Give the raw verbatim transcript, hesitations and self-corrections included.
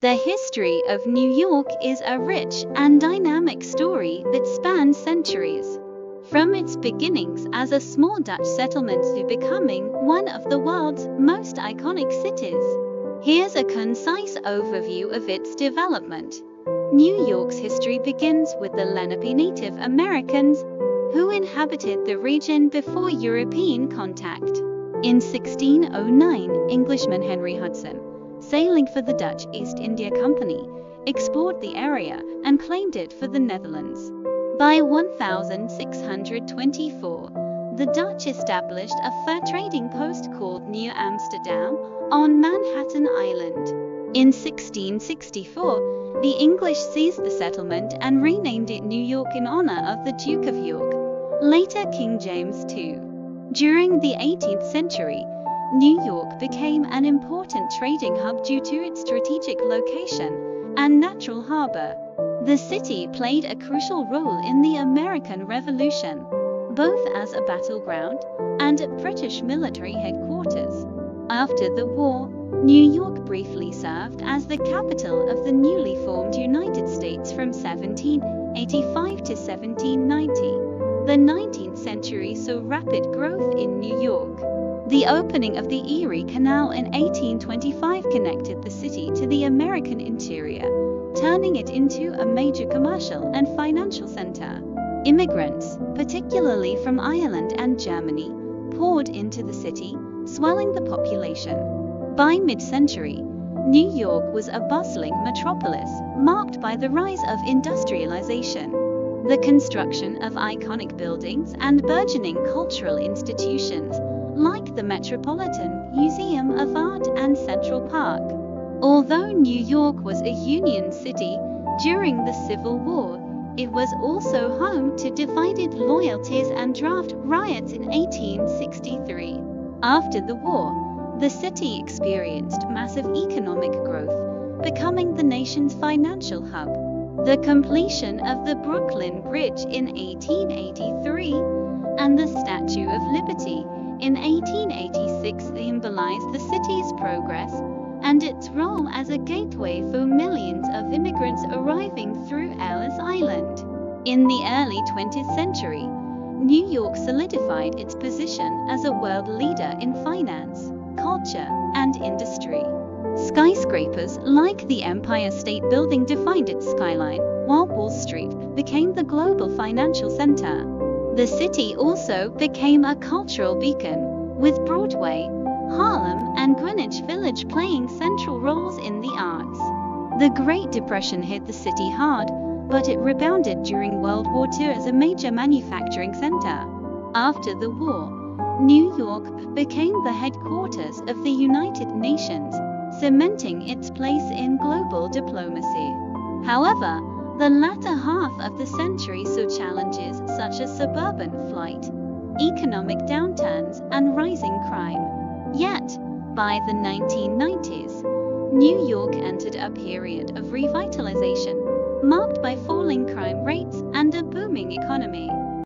The history of New York is a rich and dynamic story that spans centuries. From its beginnings as a small Dutch settlement to becoming one of the world's most iconic cities. Here's a concise overview of its development. New York's history begins with the Lenape Native Americans, who inhabited the region before European contact. In sixteen oh nine, Englishman Henry Hudson, sailing for the Dutch East India Company, explored the area and claimed it for the Netherlands. By one thousand six hundred twenty-four, the Dutch established a fur trading post called New Amsterdam on Manhattan Island. In sixteen sixty-four, the English seized the settlement and renamed it New York in honor of the Duke of York, later King James the Second. During the eighteenth century, New York became an important trading hub due to its strategic location and natural harbor. The city played a crucial role in the American Revolution, both as a battleground and a British military headquarters. After the war, New York briefly served as the capital of the newly formed United States from seventeen eighty-five to seventeen ninety. The nineteenth century saw rapid growth in New York. The opening of the Erie Canal in eighteen twenty-five connected the city to the American interior, turning it into a major commercial and financial center. Immigrants, particularly from Ireland and Germany, poured into the city, swelling the population. By mid-century, New York was a bustling metropolis, marked by the rise of industrialization, the construction of iconic buildings, and burgeoning cultural institutions, like the Metropolitan Museum of Art and Central Park. Although New York was a Union city during the Civil War, it was also home to divided loyalties and draft riots in eighteen sixty-three. After the war, the city experienced massive economic growth, becoming the nation's financial hub. The completion of the Brooklyn Bridge in eighteen eighty-three and the Statue of Liberty in eighteen eighty-six symbolized the city's progress and its role as a gateway for millions of immigrants arriving through Ellis Island. In the early twentieth century, New York solidified its position as a world leader in finance, culture, and industry. Skyscrapers like the Empire State Building defined its skyline, while Wall Street became the global financial center. The city also became a cultural beacon, with Broadway, Harlem, and Greenwich Village playing central roles in the arts. The Great Depression hit the city hard, but it rebounded during World War Two as a major manufacturing center. After the war, New York became the headquarters of the United Nations, cementing its place in global diplomacy. However, the latter half of the century saw challenges such as suburban flight, economic downturns, and rising crime. Yet, by the nineteen nineties, New York entered a period of revitalization, marked by falling crime rates and a booming economy.